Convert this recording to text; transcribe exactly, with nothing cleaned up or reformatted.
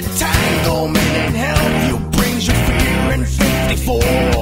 that tango man in hell you brings your fear in fifty-four.